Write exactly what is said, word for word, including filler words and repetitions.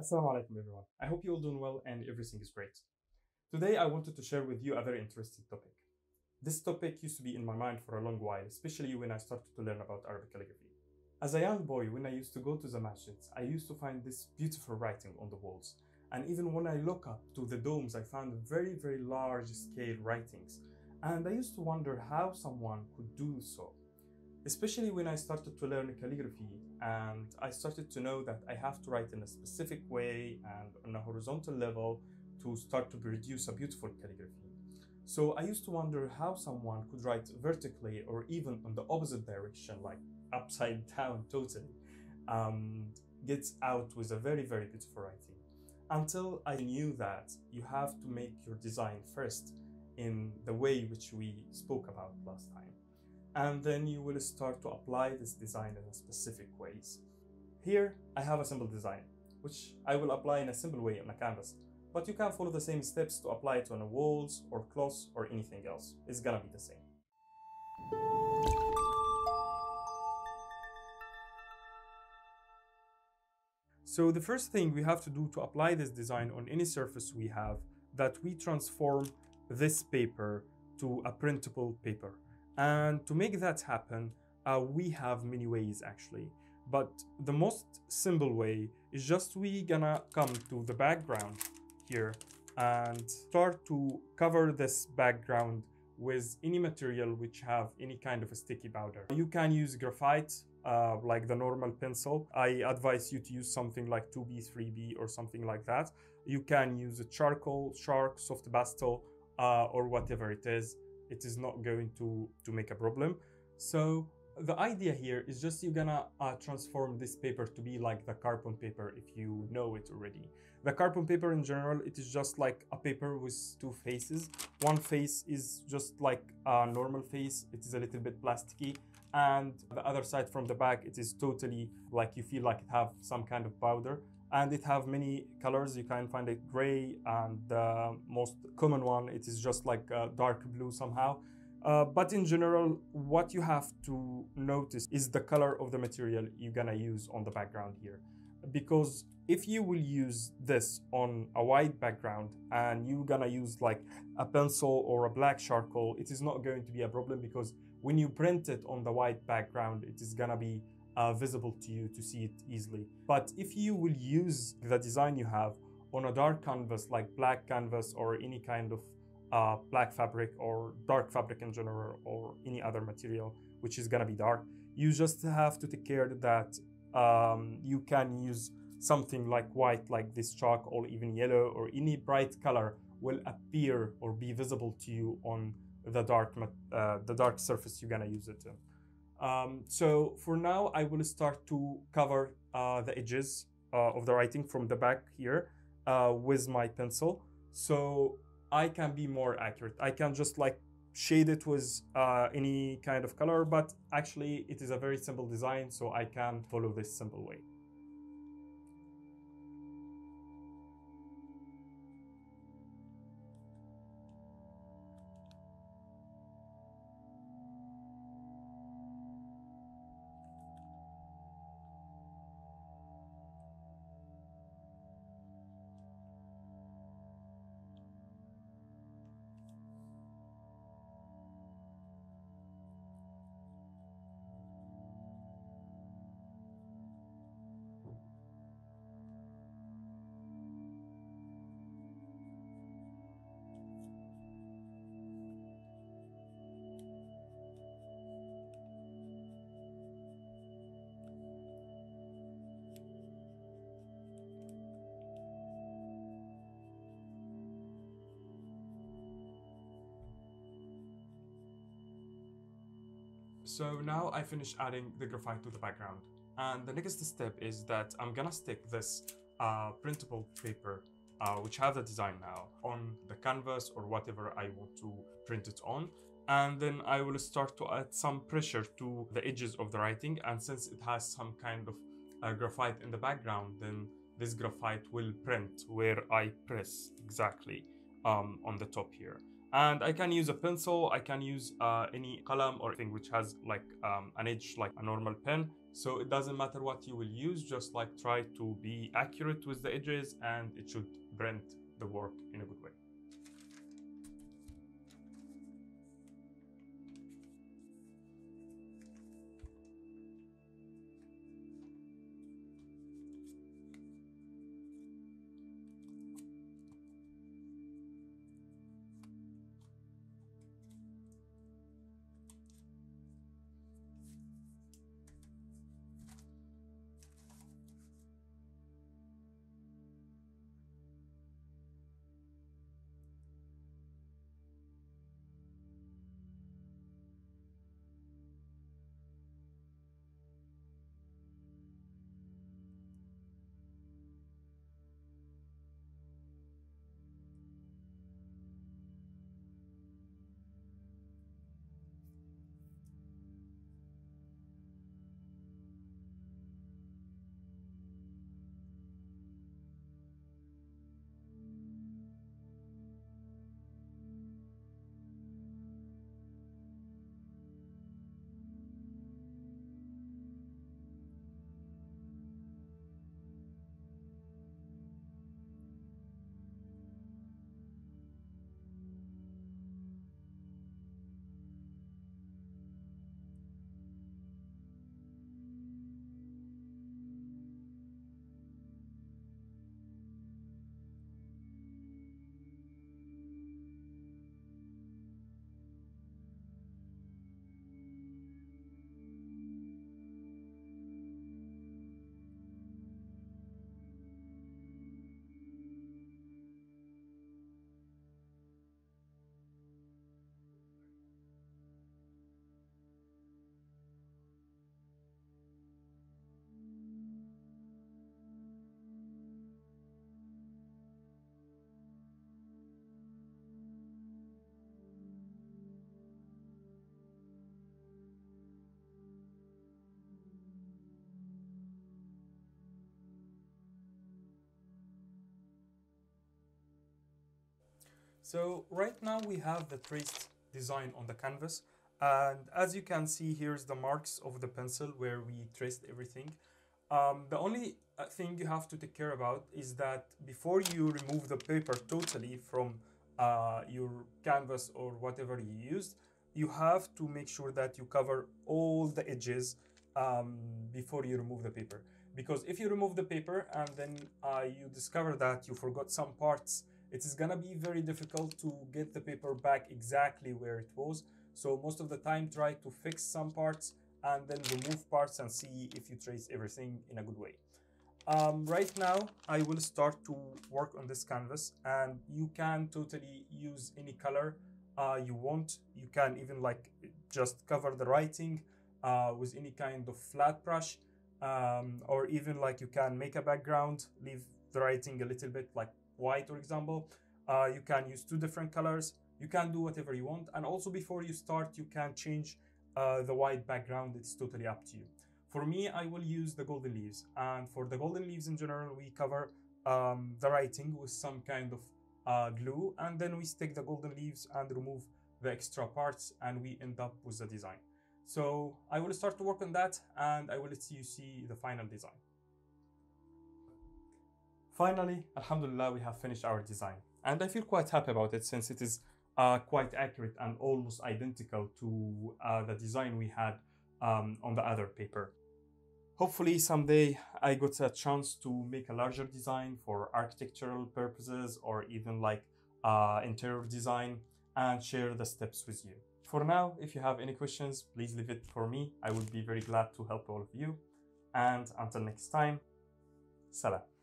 Assalamu alaikum everyone. I hope you're all doing well and everything is great. Today I wanted to share with you a very interesting topic. This topic used to be in my mind for a long while, especially when I started to learn about Arabic calligraphy. As a young boy, when I used to go to the masjids, I used to find this beautiful writing on the walls. And even when I look up to the domes, I found very, very large scale writings. And I used to wonder how someone could do so. Especially when I started to learn calligraphy and I started to know that I have to write in a specific way and on a horizontal level to start to produce a beautiful calligraphy. So I used to wonder how someone could write vertically or even on the opposite direction, like upside down totally, um, gets out with a very, very beautiful writing. Until I knew that you have to make your design first in the way which we spoke about last time. And then you will start to apply this design in a specific ways. Here I have a simple design, which I will apply in a simple way on a canvas, but you can follow the same steps to apply it on the walls or cloths or anything else. It's gonna be the same. So the first thing we have to do to apply this design on any surface we have, that we transform this paper to a printable paper. And to make that happen, uh, we have many ways actually. But the most simple way is just we gonna come to the background here and start to cover this background with any material which have any kind of a sticky powder. You can use graphite, uh, like the normal pencil. I advise you to use something like two B, three B or something like that. You can use a charcoal, chalk, soft pastel, uh, or whatever it is. It is not going to, to make a problem. So the idea here is just you're gonna uh, transform this paper to be like the carbon paper, if you know it already. The carbon paper in general, it is just like a paper with two faces. One face is just like a normal face. It is a little bit plasticky. And the other side from the back, it is totally like you feel like it have some kind of powder. And it have many colors. You can find it gray, and the most common one, it is just like uh, dark blue somehow. Uh, but in general, what you have to notice is the color of the material you're gonna use on the background here. Because if you will use this on a white background and you're gonna use like a pencil or a black charcoal, it is not going to be a problem, because when you print it on the white background, it is gonna be Uh, visible to you to see it easily. But if you will use the design you have on a dark canvas, like black canvas or any kind of uh, black fabric or dark fabric in general, or any other material which is gonna be dark, you just have to take care that um, you can use something like white, like this chalk, or even yellow, or any bright color will appear or be visible to you on the dark uh, the dark surface you're gonna use it in. Um, so for now, I will start to cover uh, the edges uh, of the writing from the back here uh, with my pencil, so I can be more accurate. I can just like shade it with uh, any kind of color, but actually it is a very simple design, so I can follow this simple way. So now I finish adding the graphite to the background, and the next step is that I'm gonna stick this uh, printable paper, uh, which has the design now, on the canvas or whatever I want to print it on, and then I will start to add some pressure to the edges of the writing. And since it has some kind of uh, graphite in the background, then this graphite will print where I press exactly um, on the top here. And I can use a pencil, I can use uh, any qalam or thing which has like um, an edge like a normal pen. So it doesn't matter what you will use, just like try to be accurate with the edges and it should print the work in a good way. So right now we have the traced design on the canvas, and as you can see, here's the marks of the pencil where we traced everything. Um, the only thing you have to take care about is that before you remove the paper totally from uh, your canvas or whatever you used, you have to make sure that you cover all the edges um, before you remove the paper. Because if you remove the paper and then uh, you discover that you forgot some parts, it is gonna be very difficult to get the paper back exactly where it was. So most of the time, try to fix some parts and then remove parts and see if you trace everything in a good way. Um, right now, I will start to work on this canvas, and you can totally use any color uh, you want. You can even like just cover the writing uh, with any kind of flat brush, um, or even like you can make a background, leave the writing a little bit like white, for example. Uh, you can use two different colors. You can do whatever you want. And also before you start, you can change uh, the white background. It's totally up to you. For me, I will use the golden leaves. And for the golden leaves in general, we cover um, the writing with some kind of uh, glue. And then we stick the golden leaves and remove the extra parts, and we end up with the design. So I will start to work on that, and I will let you see the final design. Finally, alhamdulillah, we have finished our design, and I feel quite happy about it since it is uh, quite accurate and almost identical to uh, the design we had um, on the other paper. Hopefully someday I got a chance to make a larger design for architectural purposes or even like uh, interior design and share the steps with you. For now, if you have any questions, please leave it for me. I would be very glad to help all of you. And until next time, salam.